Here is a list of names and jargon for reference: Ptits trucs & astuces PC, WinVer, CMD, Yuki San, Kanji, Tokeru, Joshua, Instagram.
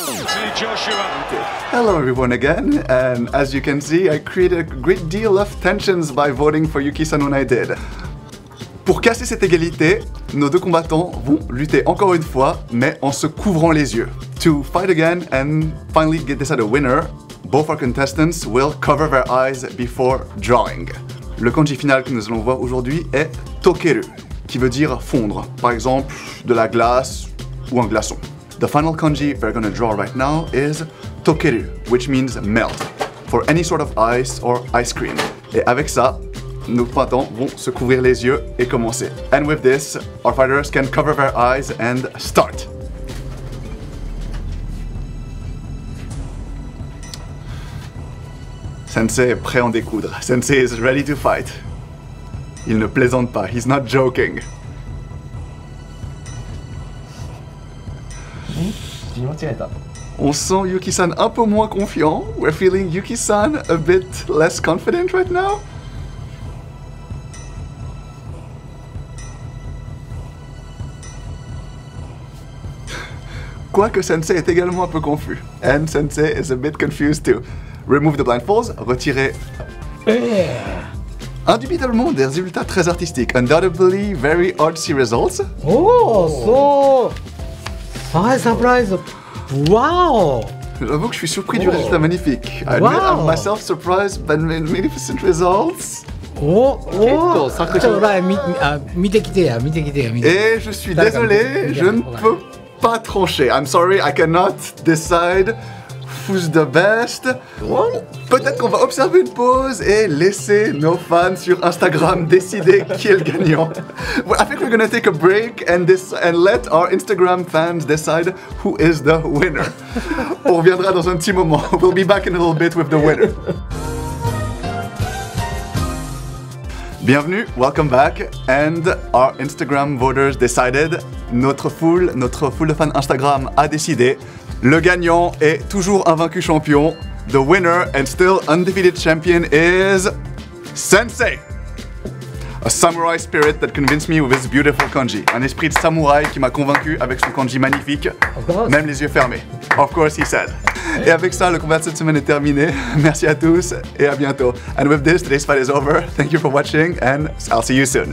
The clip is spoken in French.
See Joshua. Hello everyone again, and as you can see, I created a great deal of tensions by voting for Yuki San when I did. Pour casser cette égalité, nos deux combattants vont lutter encore une fois, mais en se couvrant les yeux. To fight again and finally get this as a winner, both our contestants will cover their eyes before drawing. Le kanji final que nous allons voir aujourd'hui est Tokeru, qui veut dire fondre, par exemple de la glace ou un glaçon. The final kanji we're gonna draw right now is Tokeru, which means melt, for any sort of ice or ice cream. Et avec ça, nos combattants vont se couvrir les yeux et commencer. And with this, our fighters can cover their eyes and start. Sensei est prêt à en découdre. Sensei is ready to fight. Il ne plaisante pas. He's not joking. On sent Yuki-san un peu moins confiant. We're feeling Yuki-san a bit less confident right now. Quoique Sensei est également un peu confus. And Sensei is a bit confused too. Remove the blindfolds, retirez. Indubitablement des résultats très artistiques. Undoubtedly very artsy results. Oh, so. Ah, surprise. Wow. J'avoue que je suis surpris du résultat magnifique. I admit I'm myself surprised by magnificent results. Et je suis désolé, je ne peux pas trancher. I'm sorry, I cannot decide. Who's the best? Peut-être qu'on va observer une pause et laisser nos fans sur Instagram décider qui est le gagnant. I think we're gonna take a break and let our Instagram fans decide who is the winner. On reviendra dans un petit moment. We'll be back in a little bit with the winner. Bienvenue, welcome back, and our Instagram voters decided. Notre foule de fans Instagram a décidé. Le gagnant est toujours invaincu champion. The winner and still undefeated champion is Sensei! A samurai spirit that convinced me with his beautiful kanji. Un esprit de samouraï qui m'a convaincu avec son kanji magnifique, même les yeux fermés. Of course, he said. Et avec ça, le combat de cette semaine est terminé. Merci à tous et à bientôt. And with this, today's fight is over. Thank you for watching and I'll see you soon.